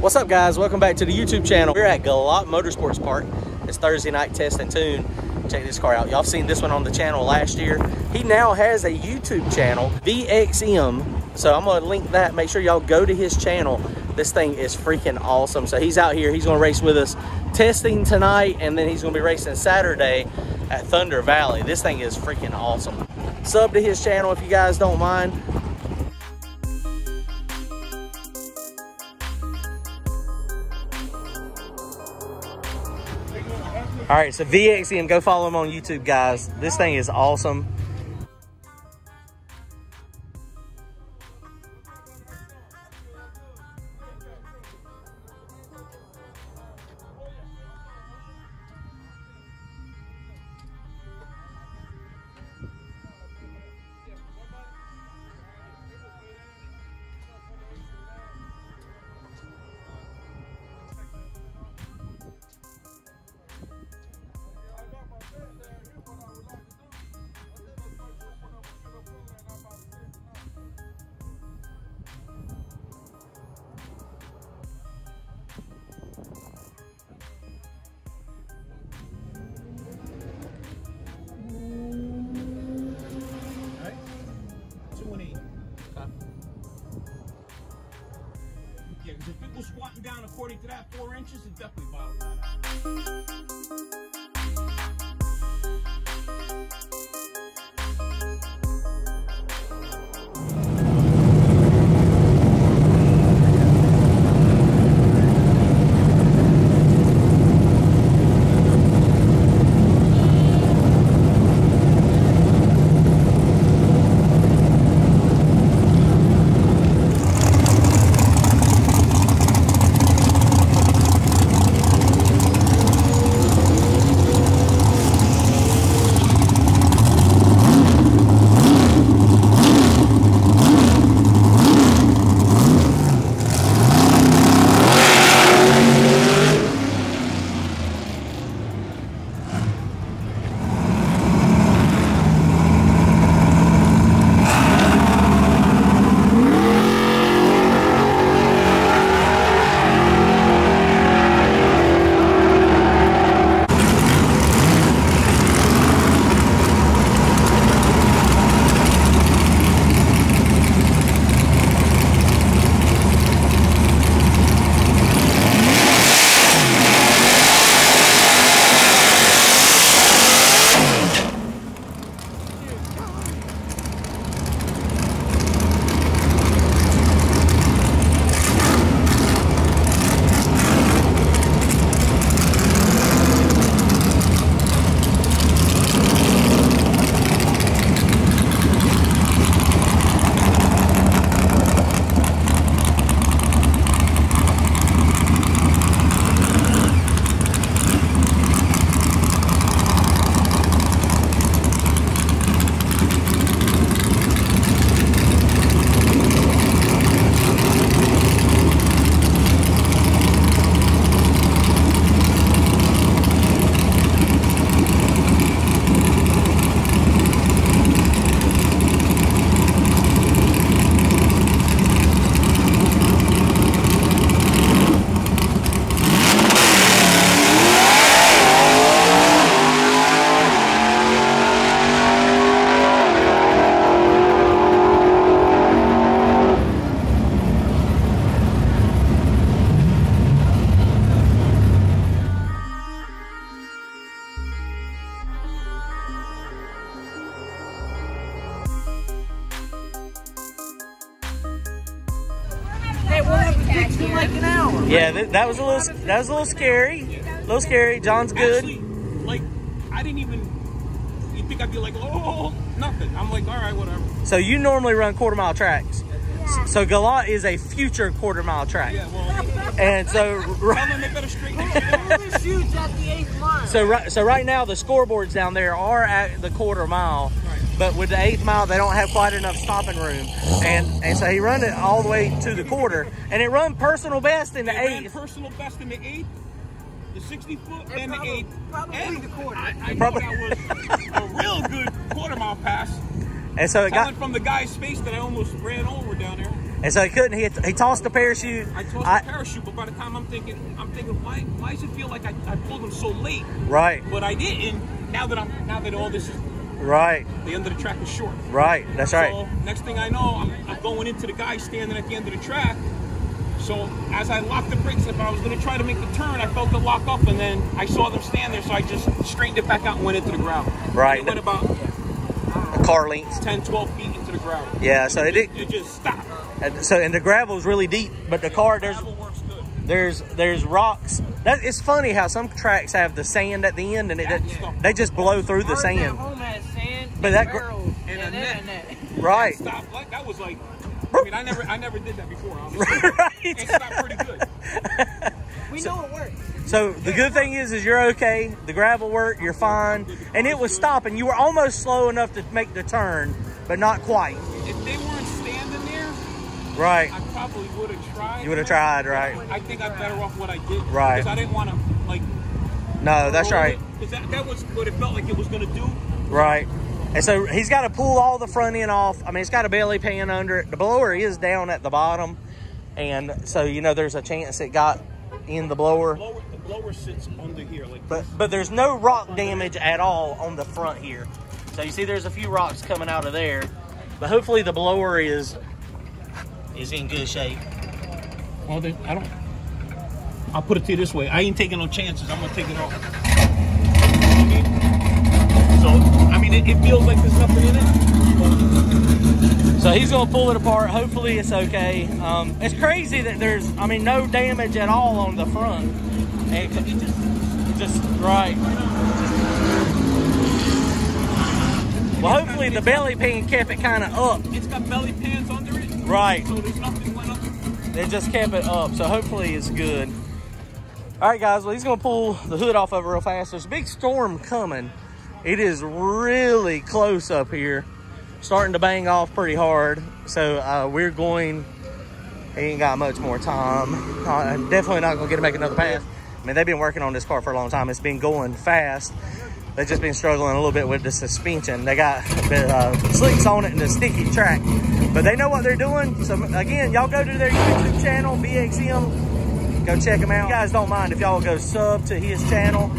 What's up, guys? Welcome back to the YouTube channel. We're at Galop Motorsports Park. It's Thursday night test and tune. Check this car out. Y'all seen this one on the channel last year. He now has a YouTube channel, VXM. So I'm gonna link that. Make sure y'all go to his channel. This thing is freaking awesome. So he's out here, he's gonna race with us, testing tonight, and then he's gonna be racing Saturday at Thunder Valley. This thing is freaking awesome. Sub to his channel if you guys don't mind. All right, so VXM, go follow him on YouTube, guys. This thing is awesome. Because if people squatting down according to that 4 inches, it definitely bothers them. Like an hour. Yeah, that was a little scary. Yeah. A little scary. John's good. Actually, like, I didn't even. You think I'd be like, oh, nothing. I'm like, all right, whatever. So you normally run quarter-mile tracks. Yeah. So Galop is a future quarter-mile track. Yeah. Well, and so. So right now the scoreboards down there are at the quarter mile. Right. But with the 8th mile, they don't have quite enough stopping room, and so he run it all the way to the quarter, and it run personal best in the 8th. Personal best in the 8th, the 60-foot, and the 8th, and the quarter. I probably that was a real good quarter-mile pass. And so it got from the guy's face that I almost ran over down there. And so he couldn't. He tossed the parachute. I tossed the parachute, but by the time I'm thinking, why does it feel like I pulled him so late? Right. But I didn't. Now that all this is right. The end of the track is short. Right. That's right. So next thing I know, I'm going into the guy standing at the end of the track. So as I locked the brakes up, I was going to try to make the turn. I felt the lock up, and then I saw them stand there, so I just straightened it back out and went into the ground. Right. It went about a car length, 10, 12 feet into the ground. Yeah. So it just stopped. And so the gravel is really deep, but the car there's rocks. It's funny how some tracks have the sand at the end, and they just blow through the sand. But that girl and a net. Right. Stopped, like, that was like. I mean, I never did that before, honestly. Right. It's not pretty good. We know it works. So the good thing is you're okay. The gravel worked, you're fine. And it was stopping. You were almost slow enough to make the turn, but not quite. If they weren't standing there, right, I probably would have tried. You would have tried, right. I think I'm better off what I did. Right. Because I didn't want to, like... No, that's right. Because that was what it felt like it was going to do. Right. And so he's got to pull all the front end off. I mean, it's got a belly pan under it. The blower is down at the bottom. And so, you know, there's a chance it got in the blower. The blower sits under here. Like but there's no rock damage at all on the front here. So you see there's a few rocks coming out of there. But hopefully the blower is in good shape. Well, I'll put it to you this way. I ain't taking no chances. I'm going to take it off. I mean, it feels like there's nothing in it. So he's gonna pull it apart. Hopefully it's okay. It's crazy that there's, I mean, no damage at all on the front. And it just right. Well, hopefully the belly pan kept it kind of up. It's got belly pans under it. Right. So there's nothing went up. They just kept it up. So hopefully it's good. All right, guys. Well, he's gonna pull the hood off of it real fast. There's a big storm coming. It is really close up here, starting to bang off pretty hard. So we're going, he ain't got much more time. I'm definitely not gonna get to make another pass. I mean, they've been working on this car for a long time. It's been going fast. They've just been struggling a little bit with the suspension. They got a bit, slicks on it and a sticky track, but they know what they're doing. So again, y'all go to their YouTube channel, VXM, go check them out. You guys don't mind if y'all go sub to his channel.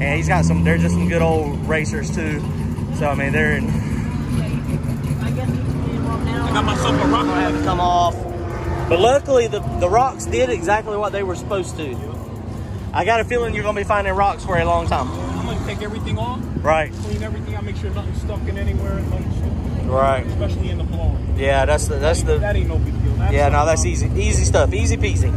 And he's got some, they're just some good old racers too. So, I mean, they're in. I got myself a rock I had to come off. But luckily, the rocks did exactly what they were supposed to. I got a feeling you're going to be finding rocks for a long time. I'm going to take everything off. Right. Clean everything out, make sure nothing's stuck in anywhere. Right. Especially in the flooring. Yeah, that's the. That ain't no big deal. That's no, that's easy. Easy stuff. Easy peasy.